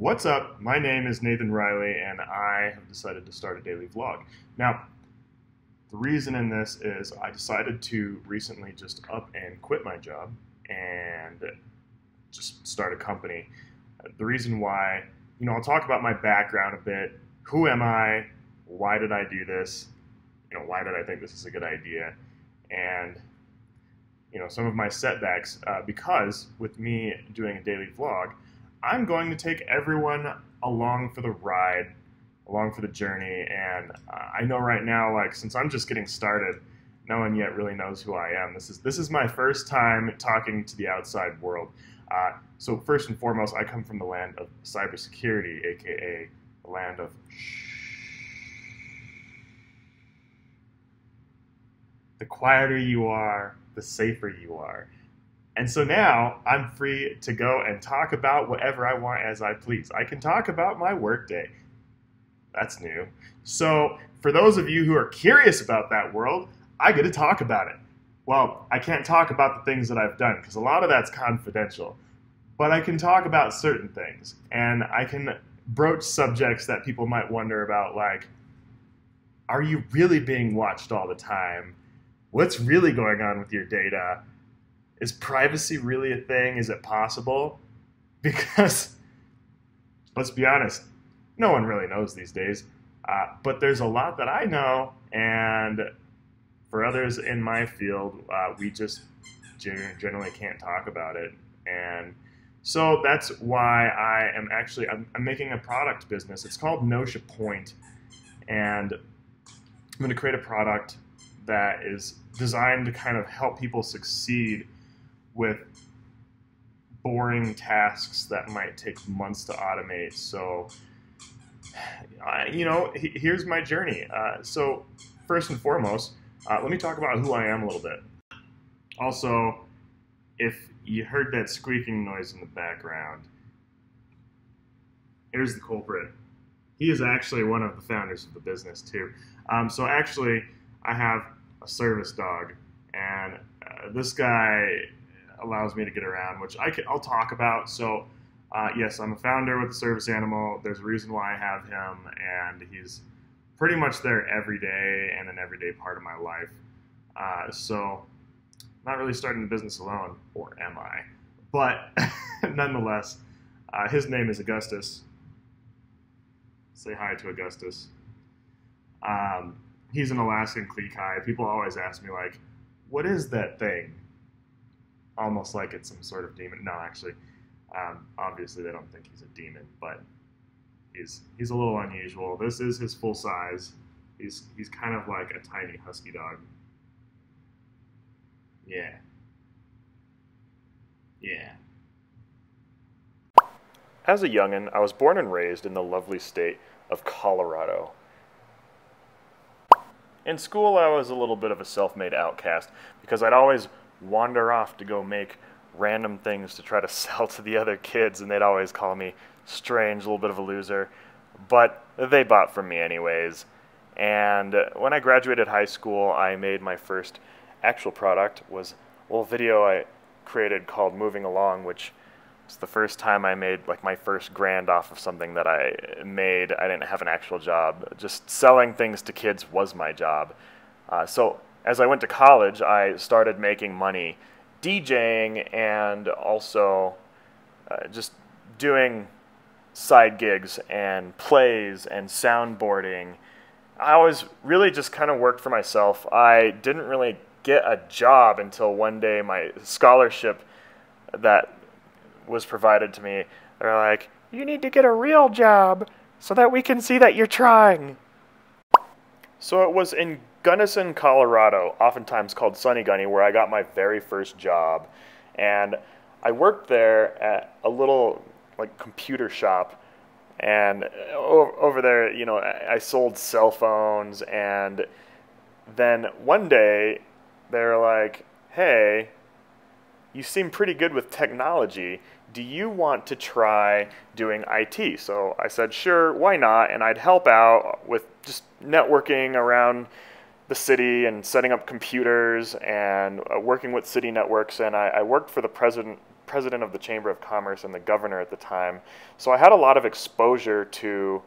What's up? My name is Nathan Riley and I have decided to start a daily vlog. Now, the reason in this is I decided to recently just up and quit my job and just start a company. The reason why, you know, I'll talk about my background a bit. Who am I? Why did I do this? You know, why did I think this is a good idea? And, you know, some of my setbacks because with me doing a daily vlog, I'm going to take everyone along for the ride, along for the journey, and I know right now, like, since I'm just getting started, no one yet really knows who I am. This is my first time talking to the outside world. So first and foremost, I come from the land of cybersecurity, aka the land of the quieter you are, the safer you are. And so now I'm free to go and talk about whatever I want as I please. I can talk about my workday. That's new. So for those of you who are curious about that world, I get to talk about it. Well, I can't talk about the things that I've done because a lot of that's confidential. But I can talk about certain things, and I can broach subjects that people might wonder about, like, are you really being watched all the time? What's really going on with your data? Is privacy really a thing? Is it possible? Because, let's be honest, no one really knows these days. But there's a lot that I know, and for others in my field, we just generally can't talk about it. And so that's why I am actually, I'm making a product business. It's called notiaPoint, and I'm going to create a product that is designed to kind of help people succeed with boring tasks that might take months to automate. So, you know, here's my journey. So first and foremost, let me talk about who I am a little bit. Also, if you heard that squeaking noise in the background, here's the culprit. He is actually one of the founders of the business too. So actually, I have a service dog, and this guy allows me to get around, which I'll talk about. So yes, I'm a founder with a service animal. There's a reason why I have him, and he's pretty much there every day and an everyday part of my life. So not really starting the business alone, or am I? But nonetheless, his name is Augustus. Say hi to Augustus. He's an Alaskan Klee Kai. People always ask me, like, what is that thing? Almost like it's some sort of demon. No, actually, obviously they don't think he's a demon, but he's a little unusual. This is his full size. He's kind of like a tiny husky dog. Yeah. Yeah. As a young'un, I was born and raised in the lovely state of Colorado. In school, I was a little bit of a self-made outcast because I'd always wander off to go make random things to try to sell to the other kids, and they'd always call me strange, a little bit of a loser, but they bought from me anyways. And when I graduated high school, I made my first actual product, was a little video I created called Moving Along, which was the first time I made like my first grand off of something that I made. I didn't have an actual job. Just selling things to kids was my job. So as I went to college, I started making money DJing and also just doing side gigs and plays and soundboarding. I always really just kind of worked for myself. I didn't really get a job until one day my scholarship that was provided to me. They're like, you need to get a real job so that we can see that you're trying. So it was in Gunnison, Colorado, oftentimes called Sunny Gunny, where I got my very first job. And I worked there at a little like computer shop, and over there, you know, I sold cell phones. And then one day they're like, hey, you seem pretty good with technology. Do you want to try doing IT? So I said, sure, why not? And I'd help out with just networking around the city and setting up computers and working with city networks. And I worked for the president president of the Chamber of Commerce and the governor at the time. So I had a lot of exposure to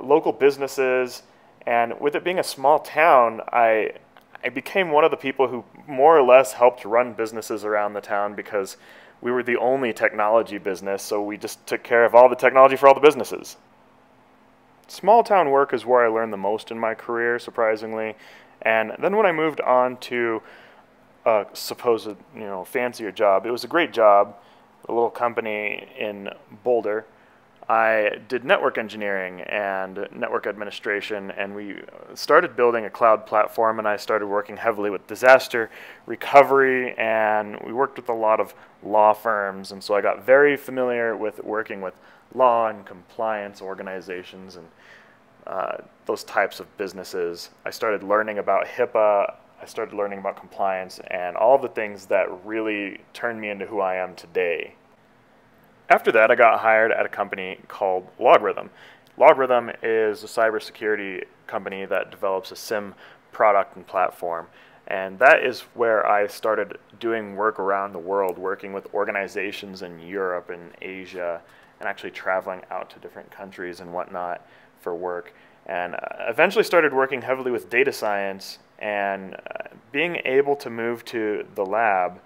local businesses, and with it being a small town, I became one of the people who more or less helped run businesses around the town, because we were the only technology business, so we just took care of all the technology for all the businesses. Small town work is where I learned the most in my career, surprisingly. And then when I moved on to a supposed, fancier job, it was a great job, a little company in Boulder. I did network engineering and network administration, and we started building a cloud platform, and I started working heavily with disaster recovery, and we worked with a lot of law firms, and so I got very familiar with working with law and compliance organizations and those types of businesses. I started learning about HIPAA, I started learning about compliance, and all the things that really turned me into who I am today. After that, I got hired at a company called LogRhythm. LogRhythm is a cybersecurity company that develops a SIM product and platform. And that is where I started doing work around the world, working with organizations in Europe and Asia, and actually traveling out to different countries and whatnot for work. And eventually started working heavily with data science, and being able to move to the lab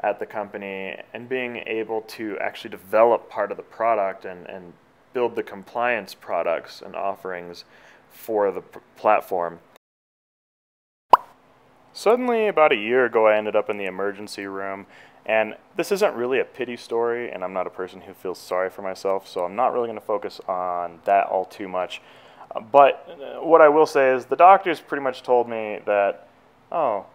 at the company and being able to actually develop part of the product and build the compliance products and offerings for the platform. Suddenly, about a year ago, I ended up in the emergency room, and this isn't really a pity story, and I'm not a person who feels sorry for myself, so I'm not really going to focus on that all too much. But what I will say is the doctors pretty much told me that, oh,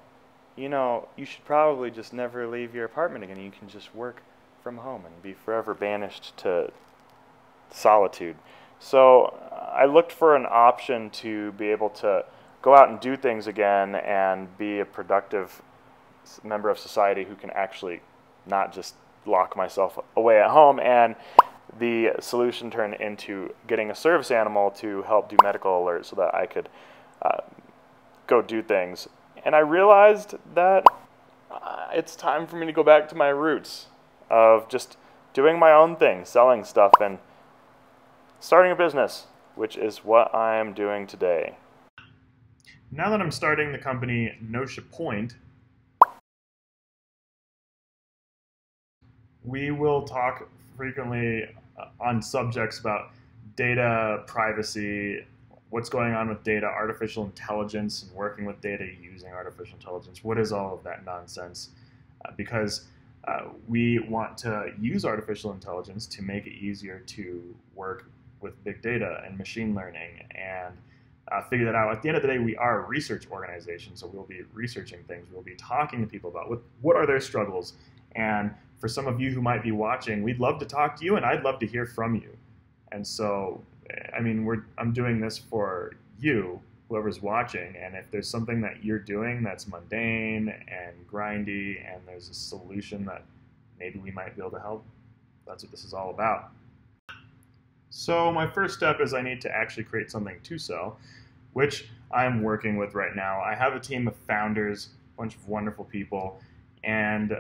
you should probably just never leave your apartment again. You can just work from home and be forever banished to solitude. So I looked for an option to be able to go out and do things again and be a productive member of society who can actually not just lock myself away at home. And the solution turned into getting a service animal to help do medical alerts so that I could go do things. And I realized that it's time for me to go back to my roots of just doing my own thing, selling stuff, and starting a business, which is what I am doing today. Now that I'm starting the company notiaPoint, we will talk frequently on subjects about data privacy, what's going on with data, artificial intelligence, and working with data using artificial intelligence. What is all of that nonsense? Because we want to use artificial intelligence to make it easier to work with big data and machine learning and figure that out. At the end of the day, we are a research organization, so we'll be researching things. We'll be talking to people about what are their struggles. And for some of you who might be watching, we'd love to talk to you, and I'd love to hear from you. And so, I'm doing this for you, whoever's watching, and if there's something that you're doing that's mundane and grindy and there's a solution that maybe we might be able to help, that's what this is all about. So my first step is I need to actually create something to sell, which I'm working with right now. I have a team of founders, a bunch of wonderful people, and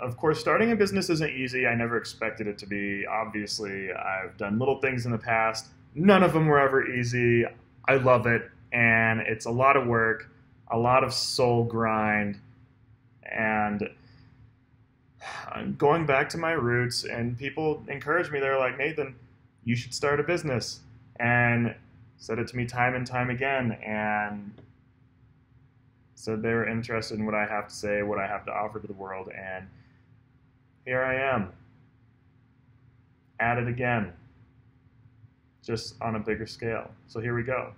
of course, starting a business isn't easy. I never expected it to be. Obviously, I've done little things in the past. None of them were ever easy. I love it, and it's a lot of work, a lot of soul grind, and I'm going back to my roots, and people encourage me. They're like, Nathan, you should start a business, and said it to me time and time again, and so they were interested in what I have to say, what I have to offer to the world, and here I am, at it again. Just on a bigger scale. So here we go.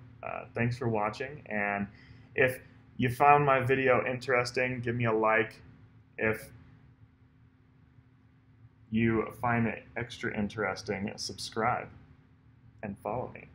Thanks for watching, and if you found my video interesting, give me a like. If you find it extra interesting, subscribe and follow me.